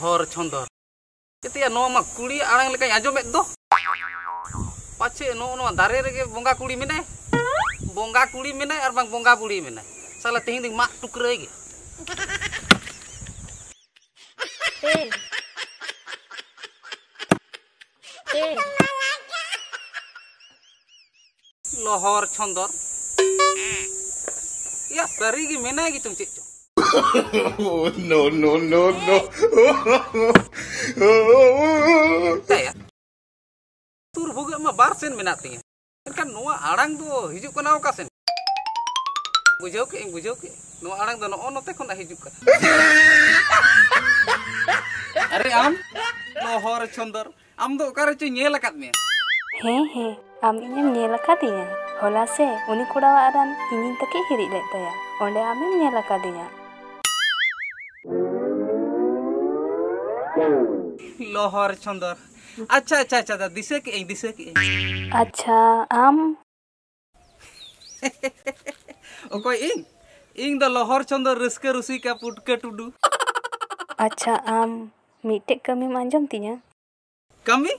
ᱦᱚᱨ ᱪᱷᱚᱱᱫᱚᱨ ᱠᱮᱛᱮᱭᱟ ᱱᱚᱣᱟ ᱢᱟ ᱠᱩᱲᱤ ᱟᱲᱟᱝ ᱞᱮᱠᱟᱧ ᱟᱸᱡᱚᱢᱮᱫ ᱫᱚ ᱯᱟᱪᱮ ᱱᱚᱣᱟ ᱫᱟᱨᱮ ᱨᱮᱜᱮ ᱵᱚᱸᱜᱟ ᱠᱩᱲᱤ ᱢᱮᱱᱟᱭ ᱟᱨ ᱵᱟᱝ ᱵᱚᱸᱜᱟ ᱵᱩᱲᱤ ᱢᱮᱱᱟᱭ ᱥᱟᱞᱟ ᱛᱮᱦᱮᱧ ᱫᱚᱧ ᱢᱟᱜ ᱴᱩᱠᱨᱟᱹᱭ ᱜᱮ lohor chondor ya dari gimana gitu cik no ya tur boga mah barsen menatnya kan noa arang do hijuk kana okasen bujuk ke noa arang do no ono teh kon hijuk ka are am lohor chondor am do kare cu nyel akat me he am inyam nyel akadinya hola se uni kodawa aran inying take hirik led taya onde am nyel akadinya lohor chondor acha da dise ke acha am okoi ing da lohor chondor riske rusi ka putke tudu acha am mitek kami manjam tinya kami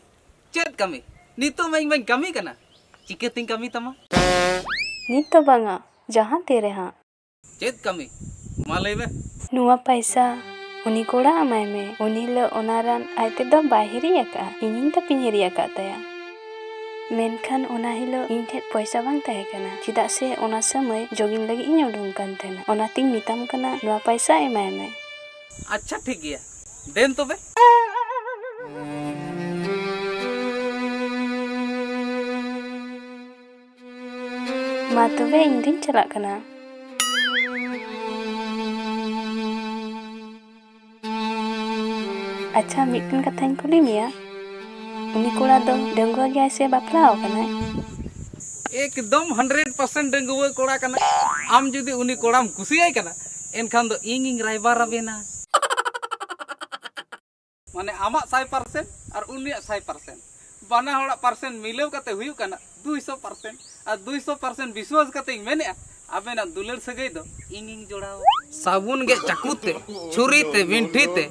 chat kami Nito main kami kana ciketing kami tama Nito banga jahan tere ha chet kami malaibe nuwa paisa uni koda amai me unile onaran aite do bahiri aka inin ta pinhiri aka taya menkan ona hilo inthet paisa bang tahe kana tidak se ona samai jogin lagi inyo dong kan tena ona ting mitam kana nuwa paisa emai me acha thik gaya den tobe Ma tove indin chalak kana acha miten kathany kuli mia uni kola do dengwa gaya se baplao kana ekdom 100% dengwa kola kana am jodi uni kolam kusiyai kana enkhan do inging raibar rabena mane amak 100% ar uniak 100% bana horak persen milau kate huyu kana 200% ar 200% biswas kate menea abena duler sagai do inging jodao sabun ge cakute churite bintite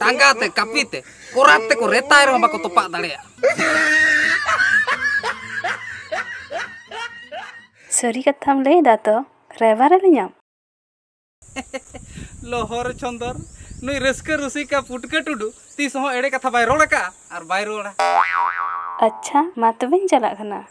tangate kapite korate ko retai ro bako topak dalea sori katham lei da to raiwar lenyam lohor chondor nui reske rusika putke tudu tis ho ere katha bai rola ka ar bai rola अच्छा मातबेन चला खाना